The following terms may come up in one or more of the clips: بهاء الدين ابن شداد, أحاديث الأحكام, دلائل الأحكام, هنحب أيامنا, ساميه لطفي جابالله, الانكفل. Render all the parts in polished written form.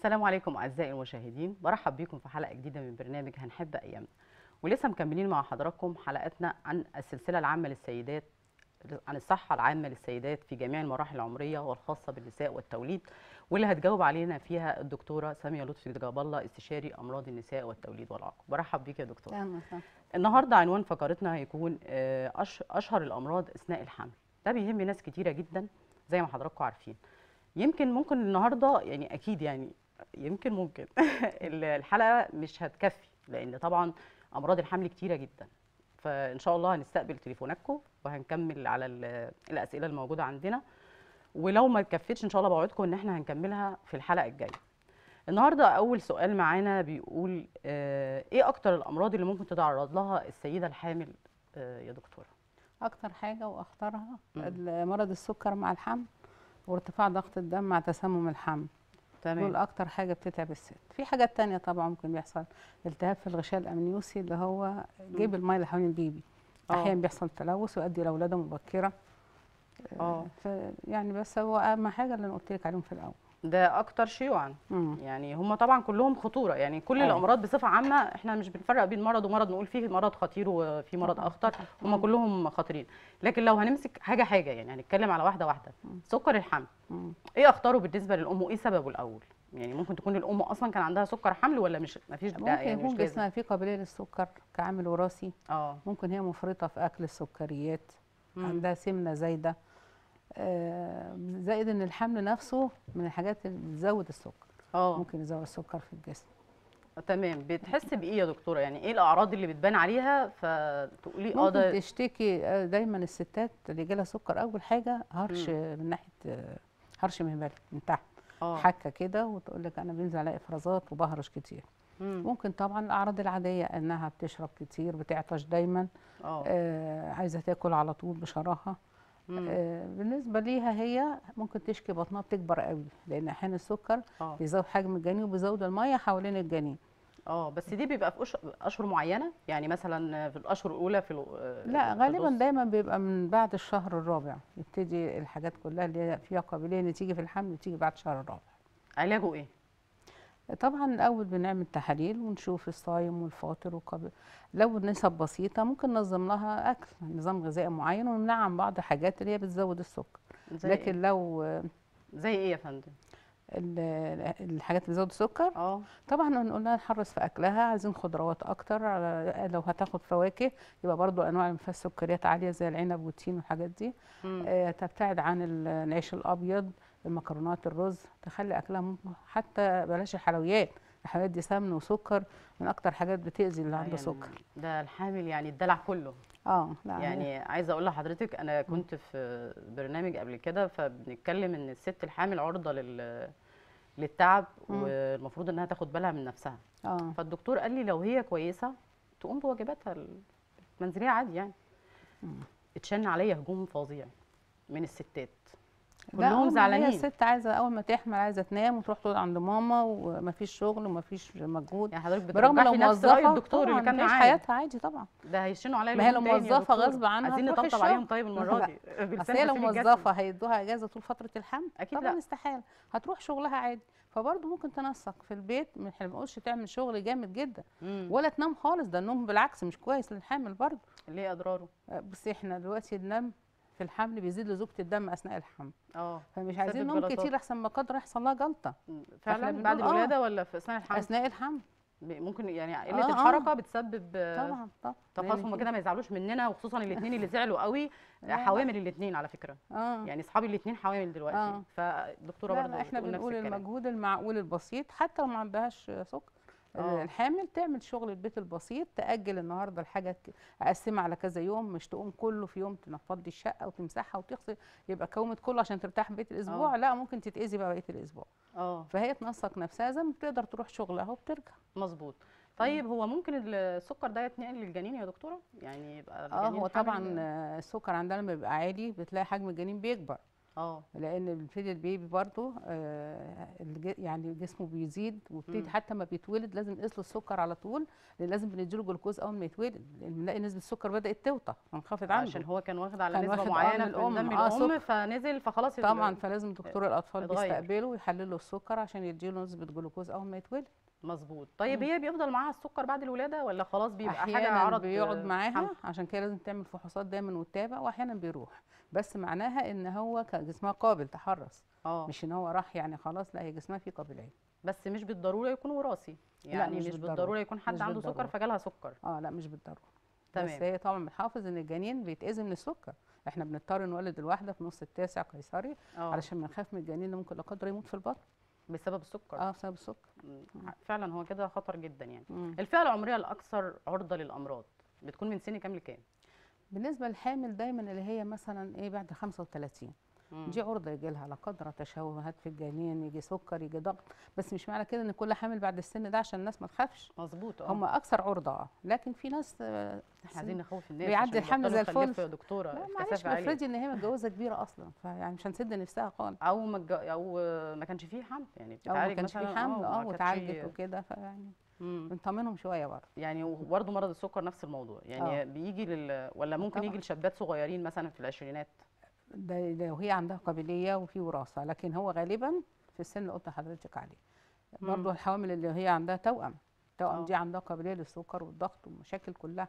السلام عليكم أعزائي المشاهدين، برحب بيكم في حلقة جديدة من برنامج هنحب أيامنا، ولسه مكملين مع حضراتكم حلقتنا عن السلسلة العامة للسيدات، عن الصحة العامة للسيدات في جميع المراحل العمرية والخاصة بالنساء والتوليد، واللي هتجاوب علينا فيها الدكتورة ساميه لطفي جابالله استشاري أمراض النساء والتوليد والعقم. برحب بيك يا دكتورة. النهارده عنوان فقرتنا هيكون أشهر الأمراض أثناء الحمل. ده بيهم ناس كتيرة جدا زي ما حضراتكم عارفين. ممكن النهارده يعني اكيد يعني ممكن الحلقه مش هتكفي، لان طبعا امراض الحمل كتيره جدا، فان شاء الله هنستقبل تليفوناتكم وهنكمل على الاسئله الموجوده عندنا، ولو ما اتكفتش ان شاء الله بوعدكم ان احنا هنكملها في الحلقه الجايه. النهارده اول سؤال معانا بيقول ايه اكتر الامراض اللي ممكن تتعرض لها السيده الحامل يا دكتوره؟ اكتر حاجه واخطرها مرض السكر مع الحمل وارتفاع ضغط الدم مع تسمم الحمل. تمام. دول اكتر حاجه بتتعب الست. في حاجات تانية طبعا ممكن بيحصل التهاب في الغشاء الامنيوسي اللي هو جيب الميه اللي حوالين البيبي. احيانا بيحصل تلوث ويؤدي لاولاده مبكره. يعني بس هو اهم حاجه اللي انا قلت لك عليهم في الاول. ده اكتر شيوعا. يعني هم طبعا كلهم خطوره، يعني كل الامراض بصفه عامه احنا مش بنفرق بين مرض ومرض، نقول فيه مرض خطير وفي مرض اخطر، هم كلهم خطيرين، لكن لو هنمسك حاجه حاجه يعني هنتكلم على واحده واحده. سكر الحمل ايه اخطره بالنسبه للام وايه سببه الاول؟ يعني ممكن تكون الام اصلا كان عندها سكر حمل ولا مش مفيش ده، يعني ممكن يكون جسمها فيه قابليه للسكر كعامل وراثي. ممكن هي مفرطه في اكل السكريات، عندها سمنه زايده، زائد ان الحمل نفسه من الحاجات اللي بتزود السكر. ممكن يزود السكر في الجسم. تمام. بتحس بايه يا دكتوره؟ يعني ايه الاعراض اللي بتبان عليها فتقولي ممكن تشتكي؟ دايما الستات اللي يجي لها سكر اول حاجه هرش، من ناحيه هرش مهبل من تحت، حكه كده، وتقول لك انا بينزل عليا افرازات وبهرش كتير. ممكن طبعا الاعراض العاديه انها بتشرب كتير، بتعطش دايما، عايزه تاكل على طول بشراهه. بالنسبه ليها هي ممكن تشكي بطنها بتكبر قوي، لان احيانا السكر بيزود حجم الجنين وبيزود الميه حوالين الجنين. بس دي بيبقى في اشهر معينه، يعني مثلا في الاشهر الاولى في لا، غالبا دايما بيبقى من بعد الشهر الرابع يبتدي الحاجات كلها اللي فيها قابليه نتيجه في الحمل تيجي بعد الشهر الرابع. علاجه ايه؟ طبعا الاول بنعمل تحاليل ونشوف الصايم والفاطر، لو النسب بسيطه ممكن ننظم لها اكل، نظام غذائي معين، ونمنعها عن بعض الحاجات اللي هي بتزود السكر. لكن لو زي ايه يا فندم؟ الحاجات اللي بتزود السكر طبعا هنقول لها نحرص في اكلها، عايزين خضروات اكتر، لو هتاخد فواكه يبقى برضو انواع اللي فيها سكريات عاليه زي العنب والتين والحاجات دي. تبتعد عن العيش الابيض، المكرونات، الرز، تخلي اكلها حتى بلاش الحلويات، الحلويات دي سمن وسكر، من اكتر حاجات بتاذي اللي عنده سكر. ده الحامل يعني الدلع كله. لا يعني عايزه اقول لحضرتك انا كنت في برنامج قبل كده، فبنتكلم ان الست الحامل عرضه للتعب، والمفروض انها تاخد بالها من نفسها. فالدكتور قال لي لو هي كويسه تقوم بواجباتها المنزليه عادي. يعني اتشن عليا هجوم فظيع من الستات كلهم زعلانين. هي الست عايزه اول ما تحمل عايزه تنام وتروح تقعد عند ماما، ومفيش شغل ومفيش مجهود. يعني حضرتك بترجعي نفس راي الدكتور اللي كان معايا، حياتها عادي طبعا. ده هيشنوا عليا لو هي موظفه غصب عنها، عايزين نطبطب عليهم. طيب المره دي بالسنه هي لو موظفه هيدوها اجازه طول فتره الحمل؟ اكيد طبعا، استحاله هتروح شغلها عادي. فبرضه ممكن تنسق في البيت، ما بنقولش تعمل شغل جامد جدا ولا تنام خالص، ده النوم بالعكس مش كويس للحامل برضه. ليه اضراره؟ بس احنا دلوقتي ننام في الحمل بيزيد لذوبة الدم اثناء الحمل. فمش عايزين نوم كتير احسن ما قدر يحصل لها جلطه. فعلا بعد الولاده ولا في اثناء الحمل؟ اثناء الحمل ممكن، يعني قله الحركه بتسبب طبعا تفاصيل. هم كده ما يزعلوش مننا، وخصوصا الاثنين اللي زعلوا قوي حوامل الاثنين على فكره. يعني اصحابي الاثنين حوامل دلوقتي. فالدكتوره برضه احنا بنقول المجهود المعقول البسيط، حتى لو ما عندهاش سكر الحامل تعمل شغل البيت البسيط، تأجل النهارده الحاجه اقسمها على كذا يوم، مش تقوم كله في يوم تنفضي الشقه وتمسحها وتغسل يبقى كومت كله عشان ترتاح بقيه الاسبوع. لا، ممكن تتاذي بقى بقيه الاسبوع. فهي تنسق نفسها زي ما بتقدر، تروح شغلها وبترجع. مظبوط. طيب هو ممكن السكر ده يتنقل للجنين يا دكتوره؟ يعني يبقى الجنين هو طبعا السكر عندنا لما بيبقى عالي بتلاقي حجم الجنين بيكبر. لان بيبتدي البيبي برضو يعني جسمه بيزيد وبيبتدي حتى ما بيتولد لازم نقيس له السكر على طول، لان لازم بنديله جلوكوز اول ما يتولد، لان بنلاقي نسبه السكر بدات توطى هنخفض عنده عشان هو كان واخد على نسبه معينه من دم الام فنزل فخلاص طبعا فلازم دكتور الاطفال بيستقبله ويحلل له السكر عشان يديله نسبه جلوكوز اول ما يتولد. مظبوط. طيب هي بيفضل معاها السكر بعد الولاده ولا خلاص بيبقى حاجه عرض؟ بيقعد معاها، عشان كده لازم تعمل فحوصات دايما وتتابع، واحيانا بيروح، بس معناها ان هو كان جسمها قابل تحرص، مش ان هو راح يعني خلاص، لا هي جسمها فيه قابليه، بس مش بالضروره يكون وراثي، يعني مش بالضروره يكون حد عنده سكر فجالها سكر. لا مش بالضروره. تمام. بس هي طبعا بنحافظ ان الجنين بيتاذي من السكر، احنا بنضطر نولد الواحده في نص التاسع قيصري علشان ما نخاف من الجنين اللي ممكن لا قدر يموت في البطن بسبب السكر. بسبب السكر فعلا، هو كده خطر جدا يعني. الفئه العمريه الاكثر عرضه للامراض بتكون من سن كام لكام؟ بالنسبه للحامل دايما اللي هي مثلا ايه بعد 35 دي عرضه يجي لها لا قدر تشوهات في الجنين، يجي سكر، يجي ضغط، بس مش معنى كده ان كل حامل بعد السن ده عشان الناس ما تخافش. مظبوط. هم اكثر عرضه، لكن في ناس احنا عايزين نخوف الناس بيعدي الحمل زي الفل يا دكتوره. لا معلش، افرضي ان هي متجوزه كبيره اصلا، فيعني مش هنسد نفسها خالص، او ما كانش فيه حمل، يعني بتتعالج، ما كانش فيه حمل وتعالجت وكده، فيعني بنطمنهم شويه برضه يعني. وبرضه مرض السكر نفس الموضوع يعني بيجي ولا ممكن يجي لشابات صغيرين مثلا في العشرينات ده وهي عندها قابليه وفي وراثه، لكن هو غالبا في السن اللي قلت لحضرتك عليه. برضه الحوامل اللي هي عندها توأم دي عندها قابليه للسكر والضغط والمشاكل كلها،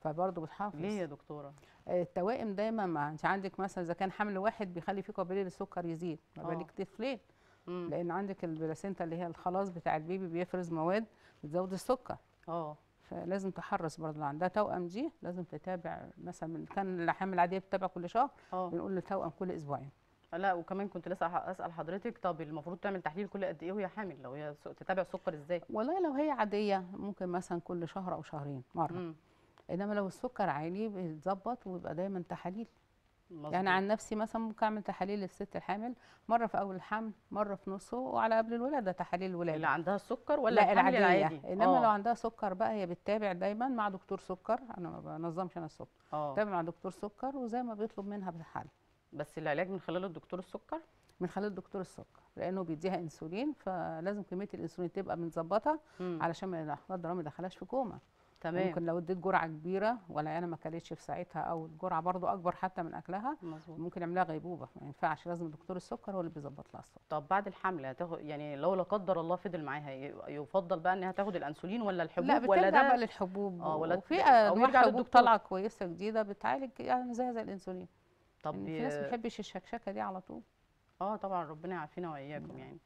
فبرضه بتحافظ. ليه يا دكتوره؟ التوائم دايما، ما انت عندك مثلا اذا كان حمل واحد بيخلي فيه قابليه للسكر يزيد، ما بالك طفلين، لان عندك البلاسينتا اللي هي الخلاص بتاع البيبي بيفرز مواد بتزود السكر. فلازم تحرص برضه، لو عندها توأم دي لازم تتابع، مثلا كان الحامل العاديه بتتابع كل شهر، بنقول للتوأم كل اسبوعين. لا وكمان كنت لسه اسال حضرتك، طب المفروض تعمل تحليل كل قد ايه وهي حامل؟ لو هي تتابع السكر ازاي؟ والله لو هي عاديه ممكن مثلا كل شهر او شهرين مره، انما لو السكر عالي بيتظبط ويبقى دايما تحاليل. يعني عن نفسي مثلا ممكن اعمل تحاليل للست الحامل مره في اول الحمل، مره في نصه، وعلى قبل الولاده تحاليل الولاده. اللي عندها السكر ولا لا الحامل العادي؟ انما لو عندها سكر بقى هي بتتابع دايما مع دكتور سكر، انا ما بنظمش انا السكر، بتتابع مع دكتور سكر وزي ما بيطلب منها بتحل. بس العلاج من خلال الدكتور السكر؟ من خلال دكتور السكر، لانه بيديها انسولين، فلازم كميه الانسولين تبقى متظبطه علشان ما يدخلهاش في كوما. تمام. ممكن لو اديت جرعه كبيره ولا انا ما اكلتش في ساعتها، او الجرعه برضه اكبر حتى من اكلها. مظبوط. ممكن يعملها غيبوبه، ما ينفعش، لازم دكتور السكر هو اللي بيظبط لها السكر. طب بعد الحمل هتاخد، يعني لو لا قدر الله فضل معاها، يفضل بقى انها تاخد الانسولين ولا الحبوب؟ لا بترجع بقى للحبوب، ولا في انواع حبوب طالعه كويسه جديده بتعالج يعني زي الانسولين. طب يعني في ناس ما بتحبش الشكشكه دي على طول. طبعا ربنا يعافينا واياكم يعني.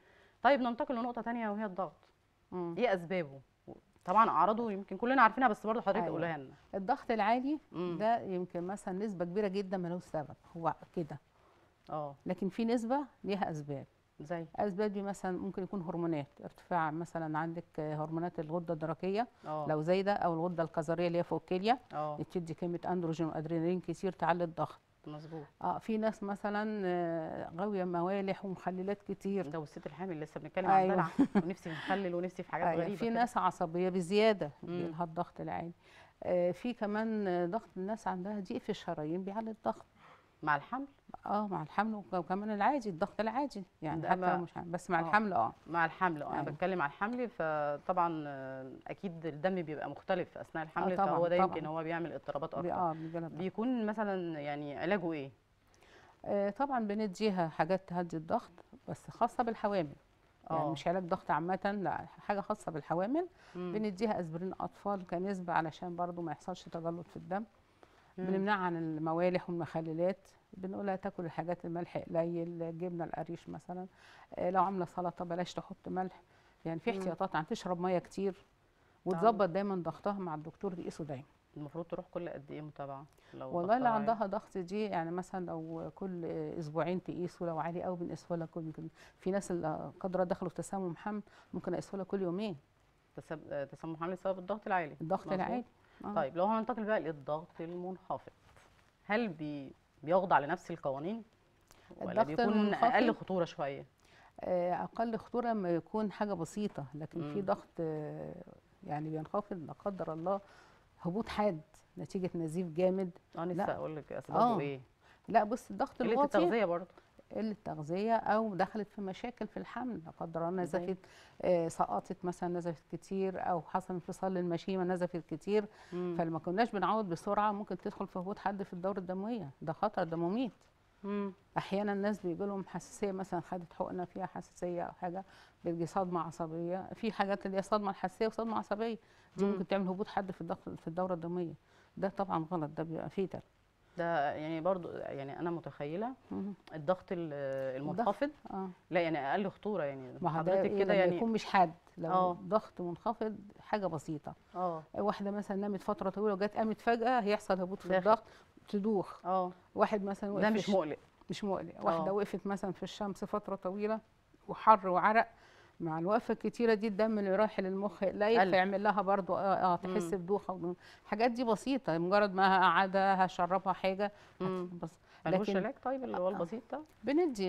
طيب ننتقل لنقطه ثانيه وهي الضغط. ايه اسبابه؟ طبعا اعراضه يمكن كلنا عارفينها، بس برضه حضرتك قولها لنا. الضغط العالي ده يمكن مثلا نسبه كبيره جدا ملوش سبب، هو كده. لكن في نسبه ليها اسباب، زي اسباب دي مثلا ممكن يكون هرمونات، ارتفاع مثلا عندك هرمونات الغده الدرقيه لو زايده، او الغده الكظريه اللي هي فوق الكليه بتدي كميه اندروجين وادرينالين كتير تعلي الضغط. مظبوط. في ناس مثلا غاويه موالح ومخللات كتير، ده والست الحامل لسه بنتكلم عن دلع ونفسي نخلل ونفسي في حاجات غريبه. في ناس عصبيه بزياده بيلها الضغط العالي. في كمان ضغط الناس عندها ضيق في الشرايين بيعلي الضغط مع الحمل. مع الحمل وكمان العادي، الضغط العادي يعني، حتى مش بس مع الحمل. مع الحمل. انا بتكلم على الحمل، فطبعا اكيد الدم بيبقى مختلف اثناء الحمل، فهو ده يمكن هو بيعمل اضطرابات اكتر. بيكون مثلا يعني علاجه ايه؟ طبعا بنديها حاجات تهدي الضغط، بس خاصه بالحوامل، يعني مش علاج ضغط عامه، لا حاجه خاصه بالحوامل. بنديها اسبرين اطفال كنسبه علشان برضو ما يحصلش تجلط في الدم. بنمنعها عن الموالح والمخللات، بنقولها تاكل الحاجات الملح قليل، الجبنه القريش مثلا، لو عامله سلطه بلاش تحط ملح، يعني في احتياطات، عن تشرب ميه كتير، وتظبط دايما ضغطها مع الدكتور يقيسه دايما. المفروض تروح كل قد ايه متابعه؟ والله اللي عندها ضغط دي يعني مثلا لو كل اسبوعين تقيس، ولو عالي قوي بنقيسه لها كل، ممكن في ناس اللي قادره دخلوا في تسمم حمل ممكن اقيسه لها كل يومين. تسمم حمل بسبب الضغط العالي. الضغط العالي. طيب لو هننتقل بقى للضغط المنخفض، هل بيخضع لنفس القوانين ولا بيكون اقل خطوره شويه؟ اقل خطوره لما يكون حاجه بسيطه، لكن في ضغط يعني بينخفض لا قدر الله، هبوط حاد نتيجه نزيف جامد. لسه اقول لك اسبابه ايه. لا بص، الضغط الواطي، قله التغذيه برضه، قله تغذيه او دخلت في مشاكل في الحمل، لا قدر الله نزفت، سقطت مثلا، نزفت كتير، او حصل انفصال للمشيمه نزفت كتير، فلما كناش بنعوض بسرعه ممكن تدخل في هبوط حد في الدوره الدمويه، ده خطر، ده مميت. احيانا الناس بيجي لهم حساسيه مثلا، خدت حقنه فيها حساسيه او حاجه، بتجي صدمه عصبيه، في حاجات اللي هي صدمه الحساسيه وصدمه عصبيه دي ممكن تعمل هبوط حد في الدوره الدمويه، ده طبعا غلط، ده بيبقى فيتر. ده يعني برضو يعني انا متخيله الضغط المنخفض لا يعني اقل خطوره يعني حضرتك كده يعني يكون مش حاد، لو ضغط منخفض حاجه بسيطه، واحده مثلا نامت فتره طويله وجت قامت فجاه هيحصل هبوط في الضغط، تدوخ، واحد مثلا وقف، ده مش مقلق، مش مقلق، واحده وقفت مثلا في الشمس فتره طويله وحر وعرق، مع الوقفه الكتيره دي الدم اللي رايح للمخ لا يعمل لها برضو تحس بدوخه، الحاجات دي بسيطه، مجرد ما هقعدها هشربها حاجه بس. ملوش علاج طيب اللي هو البسيط ده؟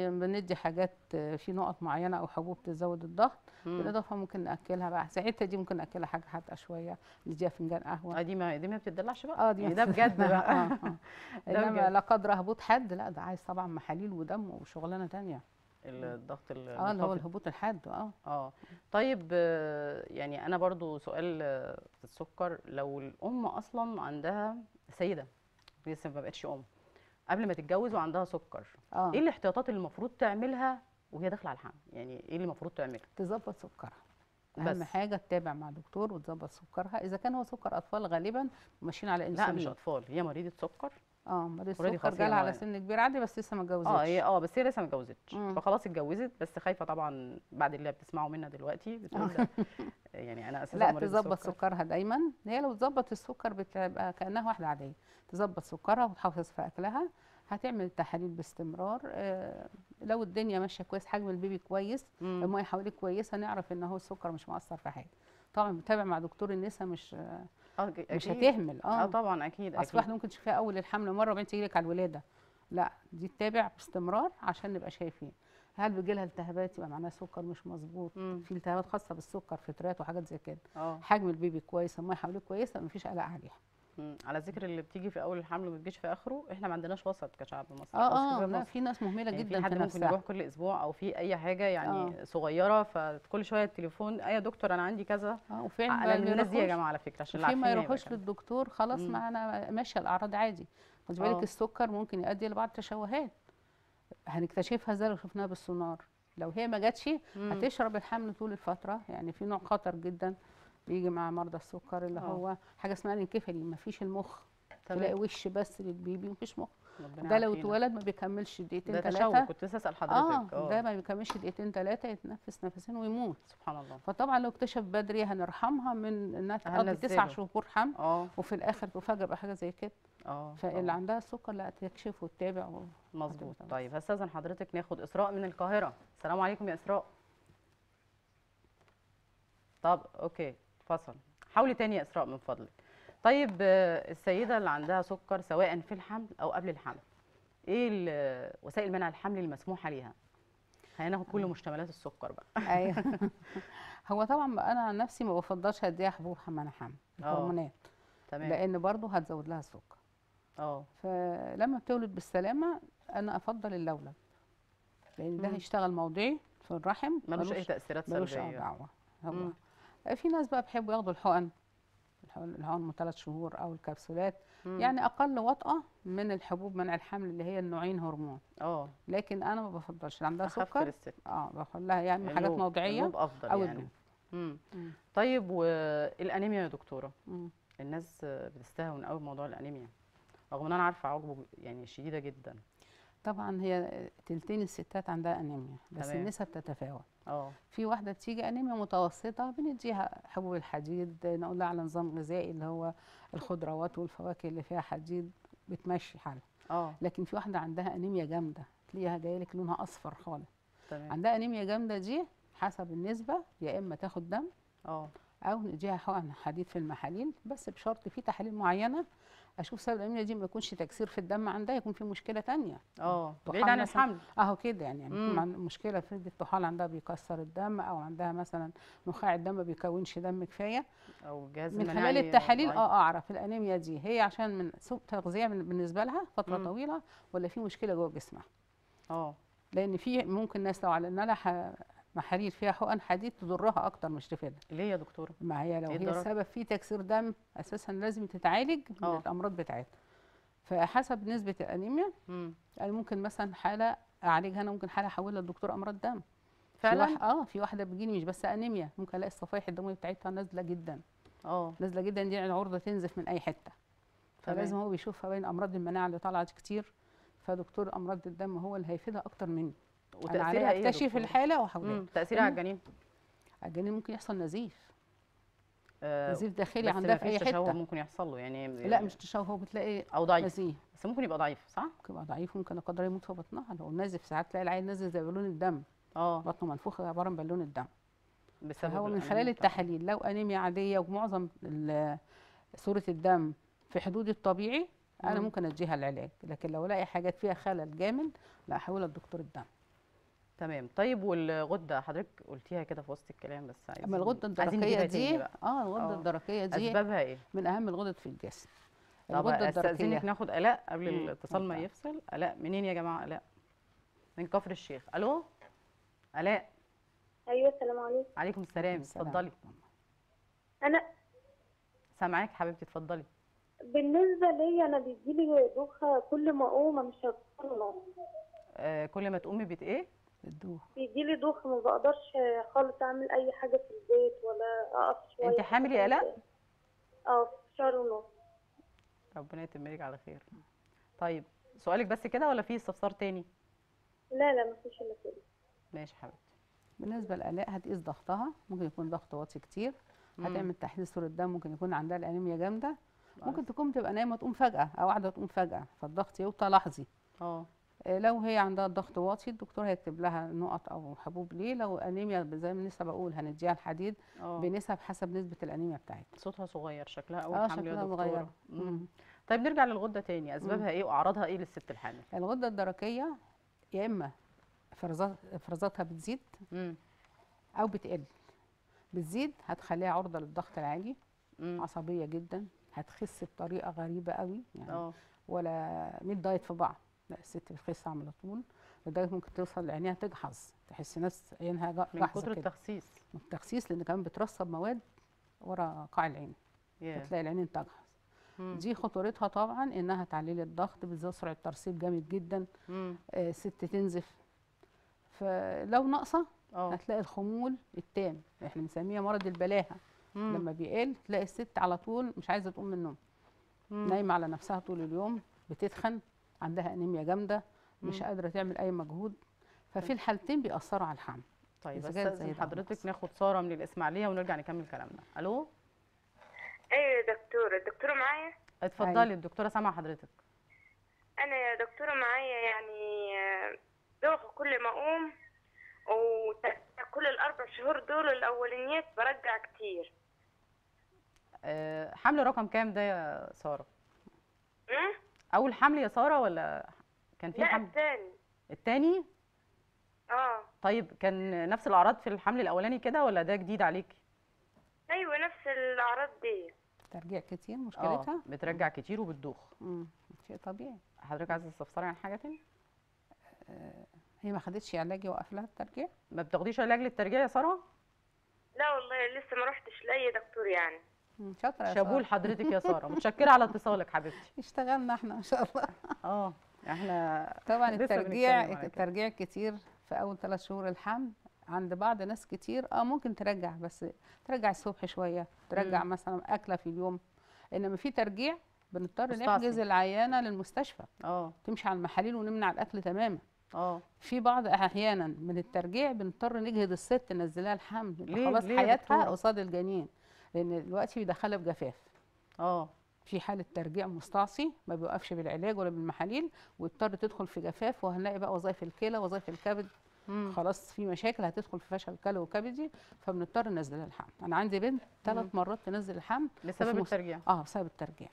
بندي حاجات في نقط معينه او حبوب تزود الضغط، بالاضافه ممكن ناكلها بقى ساعتها، دي ممكن ناكلها حاجه حادقه شويه، نديها فنجان قهوه، دي ما بتدلعش بقى، دي ده بجد بقى. انما لا قدر هبوط حد، لا ده عايز طبعا محاليل ودم وشغلانه ثانيه، الضغط اللي هو الهبوط الحاد. طيب يعني انا برضو سؤال في السكر، لو الام اصلا عندها سيده لسه ما بقتش ام قبل ما تتجوز وعندها سكر، ايه الاحتياطات اللي المفروض تعملها وهي داخله على الحمل؟ يعني ايه اللي المفروض تعملها؟ تظبط سكرها، اهم حاجه تتابع مع دكتور وتظبط سكرها، اذا كان هو سكر اطفال غالبا ماشيين على انسولين. لا مش اطفال، هي مريضه سكر، مريض سكر جالها على سن كبير عادي، بس لسه ما اتجوزتش. بس هي لسه ما اتجوزتش، فخلاص اتجوزت بس خايفه طبعا بعد اللي بتسمعه منا دلوقتي بتقول يعني انا اساسا مريضه سكر. لا تظبط سكرها دايما، هي لو تظبط السكر بتبقى كانها واحده عاديه، تظبط سكرها وتحافظ في اكلها، هتعمل التحاليل باستمرار، لو الدنيا ماشيه كويس، حجم البيبي كويس، الميه حواليه كويسه، نعرف ان هو السكر مش مؤثر في حاجه. طبعا بتابع مع دكتور النساء، مش هتهمل. طبعا اكيد اصل واحده ممكن تشوفيها اول الحمل مره وبعدين تيجي لك على الولاده، لا دي تتابع باستمرار عشان نبقى شايفين هل بيجي لها التهابات، يبقى معناها سكر مش مظبوط، في التهابات خاصه بالسكر، فترات وحاجات زي كده، حجم البيبي كويس، الميه حواليه كويسه، مفيش قلق عليها. على ذكر اللي بتيجي في اول الحمل وما بتجيش في اخره، احنا ما عندناش وسط كشعب مصري. لا في ناس مهمله يعني جدا في نفسها، ممكن يروح كل اسبوع او في اي حاجه يعني صغيره، فكل شويه التليفون يا دكتور انا عندي كذا، وفين الناس دي يا جماعه على فكره، عشان العافيه ما يروحوش للدكتور، خلاص ما انا ماشيه الاعراض عادي. خدي بالك السكر ممكن يؤدي لبعض التشوهات، هنكتشفها زي اللي شفناها بالسونار، لو هي ما جاتش هتشرب الحمل طول الفتره، يعني في نوع خطر جدا بيجي مع مرضى السكر اللي هو حاجه اسمها الانكفل، ما فيش المخ، تلاقي وش بس للبيبي ومفيش مخ، ده لو اتولد ما بيكملش دقيقتين ثلاثه، ده تشوه، كنت لسه اسال حضرتك. ده ما بيكملش دقيقتين ثلاثه يتنفس نفسين ويموت، سبحان الله. فطبعا لو اكتشف بدري هنرحمها من انها تقضي 9 شهور حمل وفي الاخر تفاجئ بحاجه زي كده. فاللي عندها السكر لا تكشف وتتابع. مظبوط. طيب هستاذن حضرتك ناخد اسراء من القاهره. السلام عليكم يا اسراء. طب اوكي فصل، حاولي تاني يا اسراء من فضلك. طيب السيده اللي عندها سكر سواء في الحمل او قبل الحمل، ايه وسائل منع الحمل المسموحه ليها؟ هناخد كل مشتملات السكر بقى. ايوه هو طبعا انا عن نفسي ما بفضلش اديها حبوب منع حمل، هرمونات، تمام، لان برضه هتزود لها السكر. فلما بتولد بالسلامه انا افضل اللولب، لان ده هيشتغل موضعي في الرحم، ملوش اي تاثيرات سلبيه. في ناس بقى بيحبوا ياخدوا الحقن من 3 شهور او الكبسولات، يعني اقل وطأه من الحبوب منع الحمل اللي هي النوعين هرمون. لكن انا ما بفضلش، عندها سكر باخد لها يعني حاجات موضعيه افضل او يعني. طيب والانيميا يا دكتوره؟ الناس بتستهون قوي بموضوع الانيميا رغم ان انا عارفه عقبه يعني شديده جدا. طبعا هي 2/3 الستات عندها انيميا، بس النسب بتتفاوت. في واحده بتيجي انيميا متوسطه، بنديها حبوب الحديد، نقول لها على نظام غذائي اللي هو الخضروات والفواكه اللي فيها حديد، بتمشي حالها. لكن في واحده عندها انيميا جامده، تلاقيها جايه لك لونها اصفر خالص، عندها انيميا جامده، دي حسب النسبه يا اما تاخد دم او نديها حقن حديد في المحاليل، بس بشرط في تحاليل معينه اشوف سبب الانيميا دي، ما يكونش تكسير في الدم عندها، يكون في مشكله ثانيه بعيد عن الحمل كده، يعني مشكله في الطحال عندها بيكسر الدم، او عندها مثلا نخاع الدم ما بيكونش دم كفايه، او جهاز المناعه. من خلال التحاليل اعرف الانيميا دي هي عشان من سوء تغذيه بالنسبه لها فتره طويله، ولا في مشكله جوه جسمها. لان في ممكن ناس لو على ان انا محارير فيها حقن حديد تضرها اكتر مش تفيدها. ليه يا دكتوره؟ ما هي لو هي السبب في تكسير دم اساسا لازم تتعالج من الامراض بتاعتها. فحسب نسبه الانيميا انا ممكن مثلا حاله اعالجها، انا ممكن حاله احولها لدكتور امراض دم. فعلا؟ في واحده بتجيني مش بس انيميا، ممكن الاقي الصفائح الدمويه بتاعتها نازله جدا. نازله جدا، دي يعني عرضه تنزف من اي حته. فلازم هو بيشوفها بين امراض المناعه اللي طلعت كتير، فدكتور امراض الدم هو اللي هيفيدها اكتر مني. وتاثيرها ايه؟ اكتشف الحاله واحولها. تاثيرها على الجنين؟ على الجنين ممكن يحصل نزيف. نزيف داخلي عندها في اي حته ممكن يحصل له يعني. لا مش تشوه، بتلاقي او ضعيف نزيف. بس ممكن يبقى ضعيف صح؟ ممكن يبقى ضعيف، ممكن لا قدر يموت في بطنها لو نازف. ساعات تلاقي العيل نازل زي بالون الدم. بطنه منفوخه عباره عن بالون الدم. بسبب هو من خلال التحاليل لو انيميا عاديه ومعظم صوره الدم في حدود الطبيعي انا ممكن اديها العلاج، لكن لو الاقي حاجات فيها خلل جامد لا احولها لدكتور الدم. تمام. طيب والغده حضرتك قلتيها كده في وسط الكلام، بس اما الغده الدرقيه دي الغده الدرقيه دي اسبابها ايه؟ من اهم الغدد في الجسم. الغده الدرقيه. استاذنك ناخد الاء قبل الاتصال ما يفصل. الاء منين يا جماعه؟ الاء من كفر الشيخ. الو الاء. ايوه السلام عليكم. عليكم السلام، اتفضلي. انا سامعاك حبيبتي، اتفضلي. بالنسبه لي انا بيجيلي دوخه كل ما اقوم، مش هتقوم. كل ما تقومي بت ايه؟ الدوخه. بيجيلي دوخه، ما بقدرش خالص اعمل اي حاجه في البيت ولا اقف شويه. انت حامل يا الاء؟ في شهر ونص. ربنا يتم لك على خير. طيب سؤالك بس كده ولا في استفسار تاني؟ لا مفيش الا كده. ماشي حبيبتي. بالنسبه لالاء هتقيس ضغطها، ممكن يكون ضغط واطي كتير، هتعمل تحليل صوره دم، ممكن يكون عندها الانيميا جامده، ممكن تكون تبقى نايمه تقوم فجاه او قاعده تقوم فجاه، فالضغط يوطى لحظي. لو هي عندها الضغط واطي الدكتور هيكتب لها نقط او حبوب ليه. لو انيميا زي ما لسه بقول هنديها الحديد بنسب حسب نسبه الانيميا بتاعتها. صوتها صغير شكلها اول حمل يا دكتوره. طيب نرجع للغده تاني، اسبابها ايه واعراضها ايه للست الحامل؟ الغده الدرقيه يا اما افرازاتها بتزيد او بتقل. بتزيد هتخليها عرضه للضغط العالي، عصبيه جدا، هتخس بطريقه غريبه قوي يعني. ولا 100 دايت في بعض، لا الست بتخس على طول، لدرجه ممكن توصل عينيها تجحظ، تحس ناس عينها جحظ من كتر التخسيس. من التخسيس، لان كمان بترسب مواد ورا قاع العين، فتلاقي العينين تجحظ. دي خطورتها طبعا انها تعليل الضغط، بتزود سرعه الترسيب جامد جدا. ست تنزف، فلو ناقصه هتلاقي الخمول التام، احنا بنسميه مرض البلاهه. لما بيقل تلاقي الست على طول مش عايزه تقوم من النوم، نايمه على نفسها طول اليوم، بتتخن، عندها انيميا جامده، مش قادره تعمل اي مجهود، ففي الحالتين بيأثروا على الحمل. طيب استاذن حضرتك ناخد ساره من الاسماعيليه ونرجع نكمل كلامنا. الو. ايوه يا دكتوره. الدكتوره معايا؟ اتفضلي. الدكتوره سامعه حضرتك. انا يا دكتوره معايا يعني دوخه كل ما اقوم، وكل الاربع شهور دول الاولانيات برجع كتير. حمل رقم كام ده يا ساره؟ اول حمل يا ساره ولا كان في حمل؟ لا الثاني. الثاني؟ طيب كان نفس الاعراض في الحمل الاولاني كده ولا ده جديد عليكي؟ ايوه نفس الاعراض دي. بترجع كتير مشكلتها؟ بترجع كتير وبتدوخ. شيء طبيعي. حضرتك عايزه تستفسري عن حاجه تاني؟ هي ما خدتش علاج يوقف لها الترجيع؟ ما بتاخديش علاج للترجيع يا ساره؟ لا والله لسه ما رحتش لاي دكتور يعني. شاطره يا ساره. شابوه لحضرتك يا ساره، متشكره على اتصالك حبيبتي. اشتغلنا احنا ما شاء الله. احنا طبعا الترجيع كتير في اول 3 شهور الحمل عند بعض ناس كتير. ممكن ترجع، بس ترجع الصبح شويه، ترجع مثلا اكله في اليوم، انما في ترجيع بنضطر نحجز العيانه للمستشفى. تمشي على المحاليل ونمنع الاكل تماما. في بعض احيانا من الترجيع بنضطر نجهد الست ننزلها الحمل، خلاص حياتها قصاد الجنين، لان دلوقتي بيدخلها في جفاف. في حاله ترجيع مستعصي ما بيوقفش بالعلاج ولا بالمحاليل، ويضطر تدخل في جفاف، وهنلاقي بقى وظائف الكلى وظائف الكبد خلاص في مشاكل، هتدخل في فشل كلوي وكبدي، فبنضطر ننزلها الحمل. انا عندي بنت 3 مرات تنزل الحمل بسبب الترجيع. بسبب الترجيع.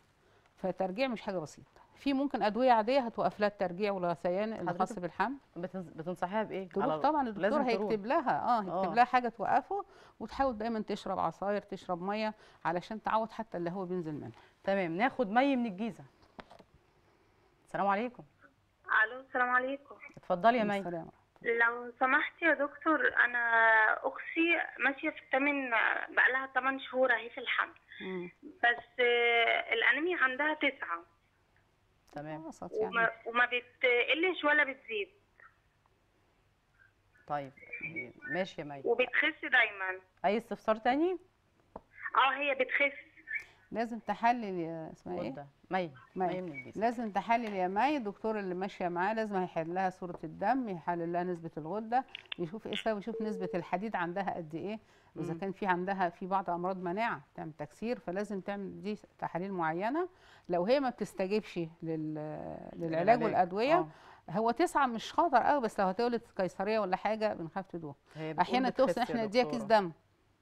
فالترجيع مش حاجه بسيطه. في ممكن ادويه عاديه هتوقف لها الترجيع والغثيان الخاص بالحمل. بتنصحيها بايه؟ تروح طبعا الدكتور هيكتب لها هيكتب لها حاجه توقفه، وتحاول دايما تشرب عصاير، تشرب ميه، علشان تعوض حتى اللي هو بينزل منها. تمام. ناخد مي من الجيزه. السلام عليكم. الو السلام عليكم. اتفضلي يا مي. السلام. لو سمحت يا دكتور، انا اختي ماشيه في الثامن، بقى لها 8 شهور اهي في الحمل، بس الانيميا عندها 9. تمام. يعني وما بتقلش ولا بتزيد. طيب ماشي يا مي. وبتخس دايما. اي استفسار تاني؟ هي بتخس. لازم تحلل يا اسمها ايه؟ مي من الجسم. لازم تحلل يا مي، الدكتور اللي ماشيه معاه لازم هيحلل لها صوره الدم، يحلل لها نسبه الغده، يشوف ايه سبب، يشوف نسبه الحديد عندها قد ايه، اذا كان في عندها في بعض امراض مناعه تعمل تكسير، فلازم تعمل دي تحاليل معينه. لو هي ما بتستجيبش للعلاج والادويه هو 9 مش خطر قوي، بس لو هتولد قيصريه ولا حاجه بنخاف تدوها. احيانا توصل احنا نديها كيس دم.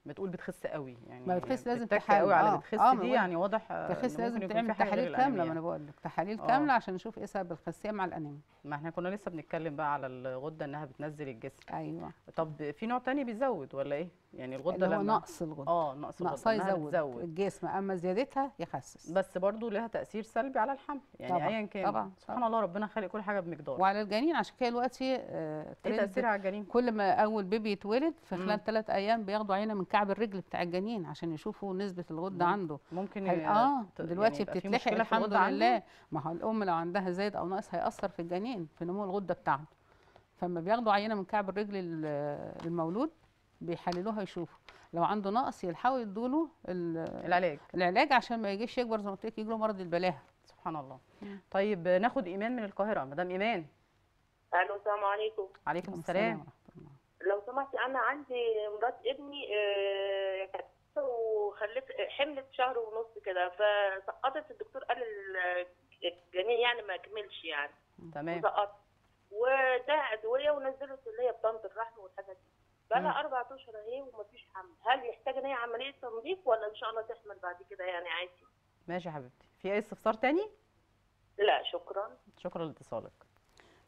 بتقول بتخس قوي يعني، ما بتخس لازم تحلل قوي على بتخس دي يعني واضح تخس، لازم تعمل تحاليل كامله. ما انا بقول لك تحاليل كامله عشان نشوف ايه سبب الخسيه مع الانيميا. ما احنا كنا لسه بنتكلم بقى على الغده انها بتنزل الجسم. ايوه. طب في نوع تاني بيزود ولا ايه؟ يعني الغده لما نقص الغده نقصها يزود الجسم، اما زيادتها يخسس. بس برضو لها تاثير سلبي على الحمل يعني ايا كان. طبعا سبحان الله، ربنا خالق كل حاجه بمقدار. وعلى الجنين، عشان كده دلوقتي ايه تاثيرها على الجنين؟ كل ما اول بيبي يتولد في خلال 3 ايام بياخدوا عينه من كعب الرجل بتاع الجنين عشان يشوفوا نسبه الغده عنده. ممكن دلوقتي يعني بتتلحق الحمد لله. ما هو الام لو عندها زايد او ناقص هياثر في الجنين في نمو الغده بتاعته، فلما بياخدوا عينه من كعب الرجل المولود بيحللوها يشوفوا لو عنده نقص يلحقوا يدوا له العلاج عشان ما يجيش يكبر زي ما قلت لك، يجي له مرض البلاهه. سبحان الله. طيب ناخد ايمان من القاهره. مدام ايمان، الو السلام عليكم. عليكم السلام. لو سمحتي، انا عندي مرات ابني كانت وخلفت، حملت شهر ونص كده، فسقطت. الدكتور قال الجنين يعني ما كملش يعني. تمام. وسقطت واداها ادويه ونزلت اللي هي بطنه الرحم والحاجات دي. بقى 4 اشهر اهي ومفيش حمل. هل يحتاج ان هي عمليه تنظيف ولا ان شاء الله تحمل بعد كده يعني عادي؟ ماشي يا حبيبتي. في اي استفسار تاني؟ لا شكرا. شكرا لاتصالك.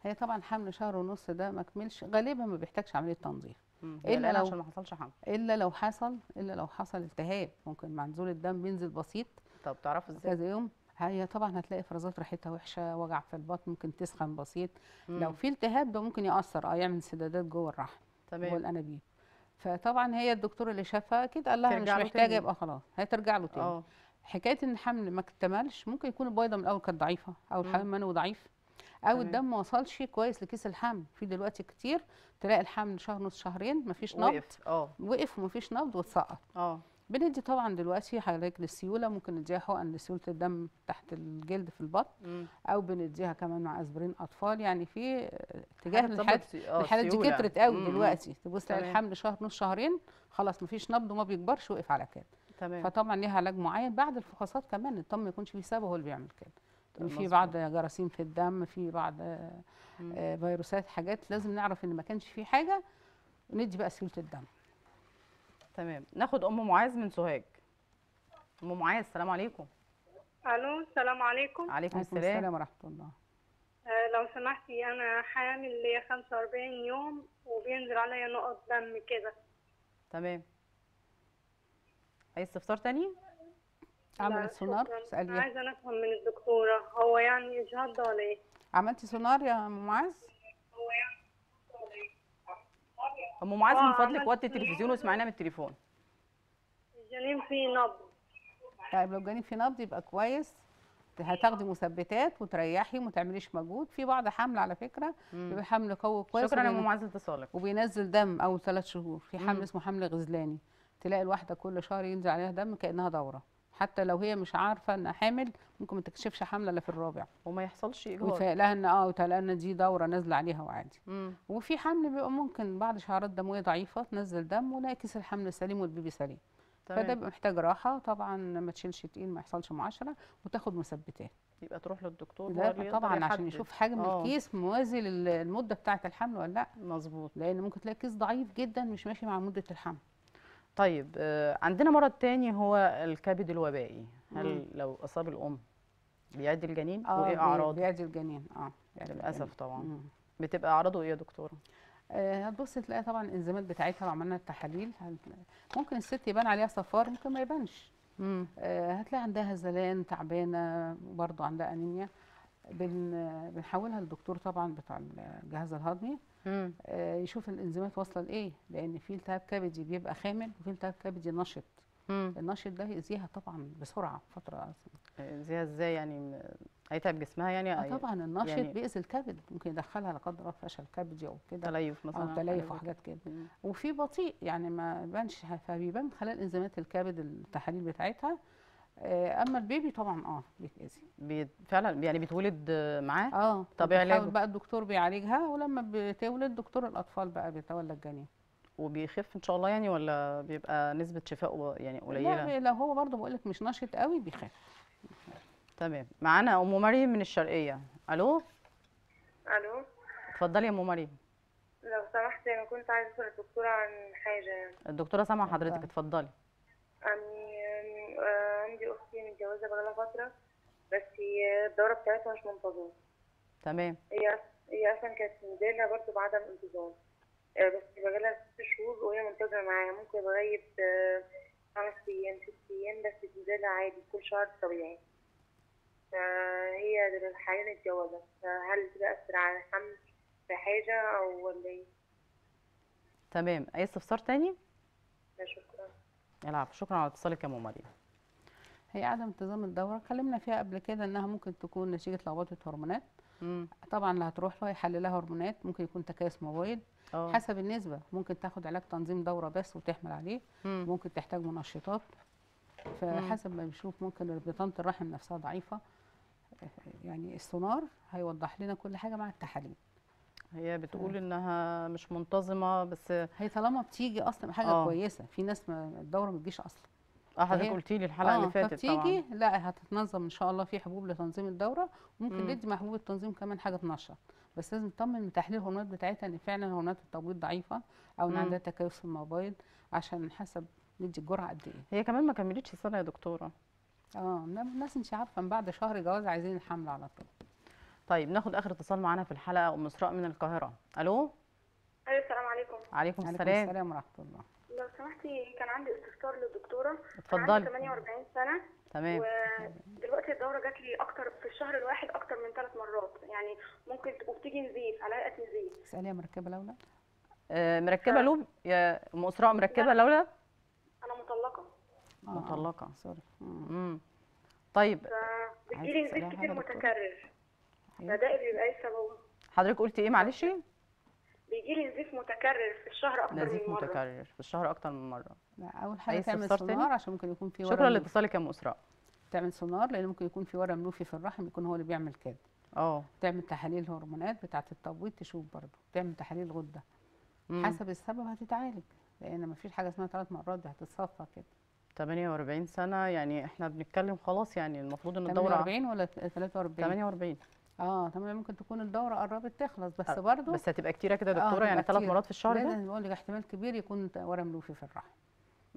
هي طبعا حمل شهر ونص ده ما كملش، غالبا ما بيحتاجش عمليه تنظيف الا لو عشان ما حصلش حمل، الا لو حصل التهاب، ممكن منزول الدم بينزل بسيط. طب تعرفوا ازاي؟ كذا يوم. هي طبعا هتلاقي افرازات ريحتها وحشه، وجع في البطن، ممكن تسخن بسيط. لو في التهاب ده ممكن ياثر يعمل انسدادات جوه الرحم. تمام. والانابيب. فطبعا هي الدكتور اللي شافها اكيد قال لها مش محتاجه، يبقى خلاص هترجع له تاني. حكايه ان الحمل ما اكتملش ممكن يكون البيضه من الاول كانت ضعيفه، او الحمل المنوي ضعيف، او الدم ما وصلش كويس لكيس الحمل. في دلوقتي كتير تلاقي الحمل شهر ونص شهرين مفيش نبض، وقف ومفيش نبض واتسقط. بندي طبعا دلوقتي حاجه للسيوله، ممكن نديها حقن لسيوله الدم تحت الجلد في البطن، او بنديها كمان مع اسبرين اطفال. يعني في اتجاه الحالات دي كترت قوي دلوقتي. تبص على الحمل شهر نص شهرين خلاص مفيش نبض وما بيكبرش، وقف على كده. تمام. فطبعا ليها علاج معين بعد الفحوصات كمان، الطم ما يكونش فيه سبب هو اللي بيعمل كده. في بعض جراثيم في الدم، في بعض فيروسات، حاجات لازم نعرف ان ما كانش في حاجه وندي بقى سيوله الدم. تمام. ناخد ام معاذ من سوهاج. ام معاذ السلام عليكم. الو السلام عليكم. عليكم السلام ورحمه الله. لو سمحتي، انا حامل ليا 45 يوم وبينزل عليا نقط دم كده. تمام. اي استفسار تاني؟ عملت سونار؟ اسالي. عايزه نفهم من الدكتوره، هو يعني اجهاض ده ولا ايه؟ عملتي سونار يا ام معاذ؟ هو يعني ام معاذ من فضلك وطي التلفزيون واسمعينا من التليفون. الجنين فيه نبض. طيب لو الجنين فيه نبض يبقى كويس، هتاخدي مثبتات وتريحي وما تعمليش مجهود. في بعض حمل على فكره بيبقى حمل قوي كويس. شكرا يا ام معاذ لاتصالك. وبينزل دم اول 3 شهور. في حمل اسمه حمل غزلاني، تلاقي الواحده كل شهر ينزل عليها دم كانها دوره، حتى لو هي مش عارفه انها حامل، ممكن ما تكتشفش حامله الا في الرابع وما يحصلش اجهاض، وتلاقيها ان وتلاقيها دي دوره نازله عليها وعادي. وفي حمل بيبقى ممكن بعض شعرات دمويه ضعيفه تنزل دم ولا كيس الحمل سليم والبيبي سليم. طيب. فده بيبقى محتاج راحه طبعا، ما تشيلش تقيل، ما يحصلش معاشره، وتاخد مثبتات. يبقى تروح للدكتور طبعا عشان يشوف حجم الكيس موازي للمده بتاعه الحمل ولا لا. مظبوط، لان ممكن تلاقي كيس ضعيف جدا مش ماشي مع مده الحمل. طيب عندنا مرض تاني هو الكبد الوبائي. هل لو اصاب الام بيعدي الجنين؟ وايه اعراضه؟ بيعدي الجنين. للاسف طبعا. بتبقى اعراضه ايه يا دكتوره؟ هتبص تلاقي طبعا الانزيمات بتاعتها لو عملنا التحاليل، ممكن الست يبان عليها صفار، ممكن ما يبانش. هتلاقي عندها هزلان، تعبانه، برضو عندها انيميا. بنحولها للدكتور طبعا بتاع الجهاز الهضمي، يشوف الانزيمات واصله لايه، لان في التهاب كبدي بيبقى خامل وفي التهاب كبدي نشط. النشط ده يأذيها طبعا بسرعه فتره. يأذيها ازاي يعني؟ هيتعب جسمها يعني؟ طبعا النشط يعني بيأذي الكبد، ممكن يدخلها لا قدر الله فشل كبدي او كده، تليف مثلا او تليف وحاجات كده. وفي بطيء يعني ما بانش، فبيبان خلال انزيمات الكبد التحاليل بتاعتها. اما البيبي طبعا بيتأذي فعلا يعني، بيتولد معاه. طب علاجه بقى الدكتور بيعالجها، ولما بتولد دكتور الاطفال بقى بيتولى الجنين. وبيخف ان شاء الله يعني، ولا بيبقى نسبه شفائه يعني قليله؟ لا لو هو برضه بقول لك مش نشط قوي بيخف. تمام. معانا ام مريم من الشرقيه. الو. الو. اتفضلي يا ام مريم. لو سمحتي انا كنت عايزه اسال الدكتوره عن حاجه يعني. الدكتوره سامعه حضرتك، اتفضلي. عندي اختي متجوزه بقالها فتره، بس الدوره بتاعتها مش منتظمه. تمام. هي اصلا كانت مديرها برضه بعدم انتظام، بس بقالها 6 شهور وهي منتظمه معايا، ممكن بغيب 5 ايام 6 ايام، بس مديرها عادي كل شهر طبيعي. فهي دلوقتي حاليا اتجوزت، فهل بتأثر على الحمل في حاجه او ولا ايه؟ تمام. اي استفسار تاني؟ لا شكرا. العفو. شكرا على اتصالك يا ام مريم. هي عدم انتظام الدوره اتكلمنا فيها قبل كده، انها ممكن تكون نتيجه لخبطه هرمونات. طبعا اللي هتروح له هيحللها هرمونات، ممكن يكون تكيس مبيض حسب النسبه. ممكن تاخد علاج تنظيم دوره بس وتحمل عليه، ممكن تحتاج منشطات، فحسب ما بنشوف. ممكن بطانه الرحم نفسها ضعيفه يعني. السونار هيوضح لنا كل حاجه مع التحاليل. هي بتقول انها مش منتظمه، بس هي طالما بتيجي اصلا حاجه كويسه. في ناس الدوره ما بتجيش اصلا. حضرتك قلتي لي الحلقه اللي فاتت فبتيجي طبعا. لا هتتنظم ان شاء الله، في حبوب لتنظيم الدوره، ممكن ندي مع حبوب التنظيم كمان حاجه تنشط، بس لازم نطمن من تحليل الهرمونات بتاعتها ان فعلا هرمونات التبويض ضعيفه او ان عندها تكيس في المبيض، عشان حسب ندي الجرعه قد ايه. هي كمان ما كملتش سنه يا دكتوره. الناس مش عارفه من بعد شهر جواز عايزين الحمل على طول. طيب ناخد اخر اتصال معانا في الحلقه. ام اسراء من القاهره. الو. ايوه السلام عليكم. وعليكم السلام. السلام ورحمه الله. لو سمحتي كان عندي استفسار للدكتوره. اتفضلي. عندي 48 سنه. تمام. ودلوقتي الدوره جات لي اكتر في الشهر الواحد اكتر من 3 مرات يعني، ممكن وبتيجي نزيف، علاقه نزيف. اساليها مركبه لولا؟ مركبه لوب يا ام اسراء؟ مركبه لولا؟ انا مطلقه. مطلقه سوري. طيب بتجيلي نزيف كتير متكرر، ده بيبقى ايه سببه؟ حضرتك قلتي ايه معلش؟ بيجي لي نزيف متكرر في الشهر اكتر من مره. نزيف متكرر في الشهر اكتر من مره. لا اول حاجه تعمل سونار عشان ممكن يكون في ورم. شكرا لاتصالك يا ام اسراء. تعمل سونار لان ممكن يكون في ورم لوفي في الرحم، يكون هو اللي بيعمل كده. تعمل تحاليل هرمونات بتاعه التبويض تشوف برضه، تعمل تحاليل غده. حسب السبب هتتعالج، لان مفيش حاجه اسمها 3 مرات، دي هتتصفى كده. 48 سنه يعني احنا بنتكلم خلاص يعني، المفروض ان الدوره 48 ولا 43؟ 48. تمام. ممكن تكون الدوره قربت تخلص، بس برضه بس هتبقى كتيره كده يا دكتوره يعني 3 مرات في الشهر ده؟ لازم اقول لك احتمال كبير يكون ورم لوفي في الرحم.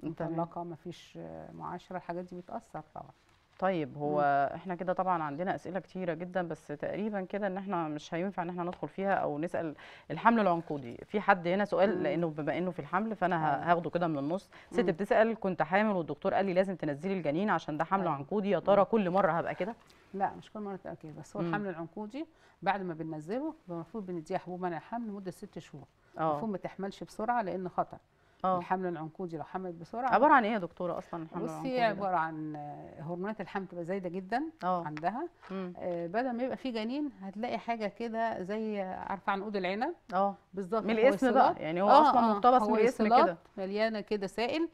مطلقه مفيش معاشره، الحاجات دي بتاثر طبعا. طيب هو احنا كده طبعا عندنا اسئله كتيره جدا، بس تقريبا كده ان احنا مش هينفع ان احنا ندخل فيها او نسال. الحمل العنقودي، في حد هنا سؤال لانه بما انه في الحمل فانا هاخده كده من النص. ست بتسال: كنت حامل والدكتور قال لي لازم تنزلي الجنين عشان ده حمل عنقودي، يا ترى كل مره هبقى كده؟ لا مش كل مره تبقى كده، بس هو الحمل العنقودي بعد ما بننزله المفروض بنديها حبوب منع الحمل لمده 6 شهور. المفروض ما تحملش بسرعه لان خطر. الحمل العنقودي لو حملت بسرعه. عباره عن ايه يا دكتوره اصلا الحمل العنقودي؟ بصي عباره عن هرمونات الحمل بتبقى زايده جدا عندها. بدل ما يبقى في جنين هتلاقي حاجه كده زي، عارفه عنقود العنب؟ بالظبط من الاسم بقى يعني، هو اصلا مقتبس من الاسم كده، مليانه كده سائل.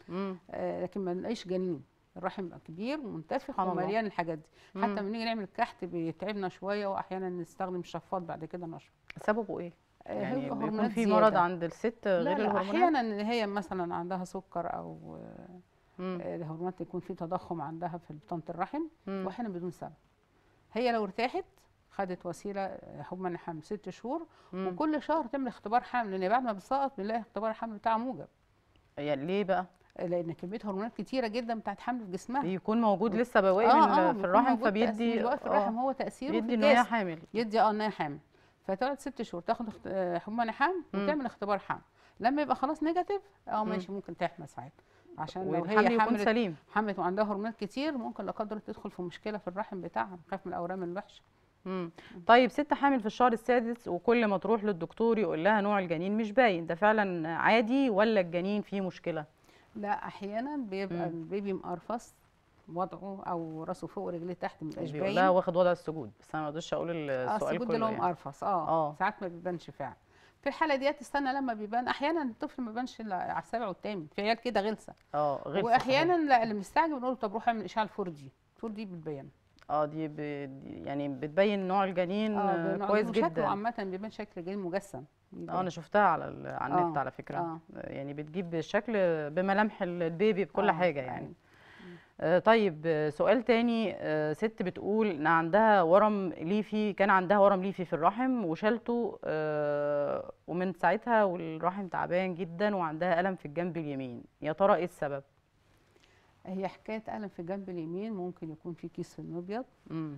لكن ما نلاقيش جنين. الرحم كبير ومنتفخ ومليان الحاجات دي، حتى لما نيجي نعمل الكحت بيتعبنا شويه، واحيانا نستخدم الشفاط بعد كده نشر. سببه ايه؟ يعني بيكون في مرض عند الست غير الهرمونات؟ احيانا ان هي مثلا عندها سكر او الهرمونات يكون في تضخم عندها في بطانه الرحم، واحيانا بدون سبب. هي لو ارتاحت خدت وسيله حب منع حمل 6 شهور، وكل شهر تعمل اختبار حمل، لان بعد ما بتسقط بنلاقي اختبار الحمل بتاعها موجب. يعني ليه بقى؟ لان كميه هرمونات كتيره جدا بتاعت حمل في جسمها، يكون موجود لسه بواقي في الرحم، فبيدي في الرحم هو تاثيره يدي ان هي حامل، يدي ان هي حامل. فتقعد 6 شهور تاخد حمومه حمل وتعمل اختبار حمل، لما يبقى خلاص نيجاتيف ماشي ممكن تحمل ساعتها، عشان لو هي حملت وعندها هرمونات كتير ممكن لا قدر تدخل في مشكله في الرحم بتاعها، نخاف من الاورام الوحشه. طيب ست حامل في الشهر السادس وكل ما تروح للدكتور يقول لها نوع الجنين مش باين، ده فعلا عادي ولا الجنين فيه مشكلة؟ لا أحيانا بيبقى البيبي مقرفص وضعه او راسه فوق ورجليه تحت، ما بيبقاش باين. لا واخد وضع السجود، بس انا ما اقدرش اقول السؤال كله. السجود اللي هو مقرفص ساعات ما بيبانش فعلا. في الحاله ديت استنى لما بيبان. احيانا الطفل ما بيبانش على السابع والثامن، في عيال كده غلسه غلسه، واحيانا لا اللي مستعجل بنقول طب روح اعمل اشعه 4D، 4D بتبين دي يعني بتبين نوع الجنين كويس جدا. شكله عامه بيبان شكل جنين مجسم. انا شفتها على النت على فكره. يعني بتجيب شكل بملامح البيبي بكل حاجه يعني. طيب سؤال تاني، ست بتقول ان عندها ورم ليفي، كان عندها ورم ليفي في الرحم وشالته، ومن ساعتها والرحم تعبان جدا وعندها الم في الجنب اليمين، يا ترى ايه السبب؟ هي حكايه الم في الجنب اليمين، ممكن يكون في كيس في المبيض،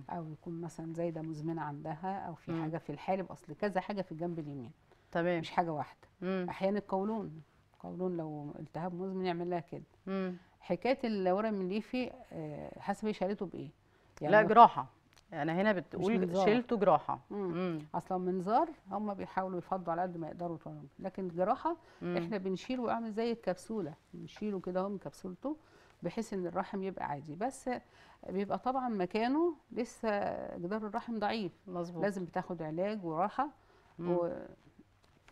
او يكون مثلا زايده مزمنه عندها، او في حاجه في الحالب، اصل كذا حاجه في الجنب اليمين، تمام، مش حاجه واحده. احيانا القولون، لو التهاب مزمن يعمل لها كده. حكايه الورم الليفي حسب هي شالته بايه؟ يعني لا جراحه، انا هنا بتقول شيلته جراحه. اصلا منظار هم بيحاولوا يفضوا على قد ما يقدروا، لكن الجراحه احنا بنشيله اعمل زي الكبسوله، بنشيله كده اهو من كبسولته بحيث ان الرحم يبقى عادي، بس بيبقى طبعا مكانه لسه جدار الرحم ضعيف. مظبوط، لازم بتاخد علاج وراحه.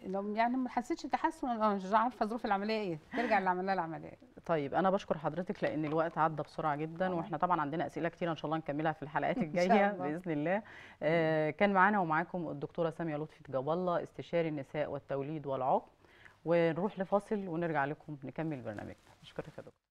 لو يعني ما حسيتش تحسن، انا مش عارفه ظروف العمليه ايه، ترجع للعمليه العمليه. طيب انا بشكر حضرتك لان الوقت عدى بسرعه جدا، واحنا طبعا عندنا اسئله كتير ان شاء الله نكملها في الحلقات الجايه باذن الله. كان معانا ومعاكم الدكتوره ساميه لطفي جابالله، استشاري النساء والتوليد والعقم، ونروح لفاصل ونرجع لكم نكمل برنامجنا. بشكرك يا دكتور.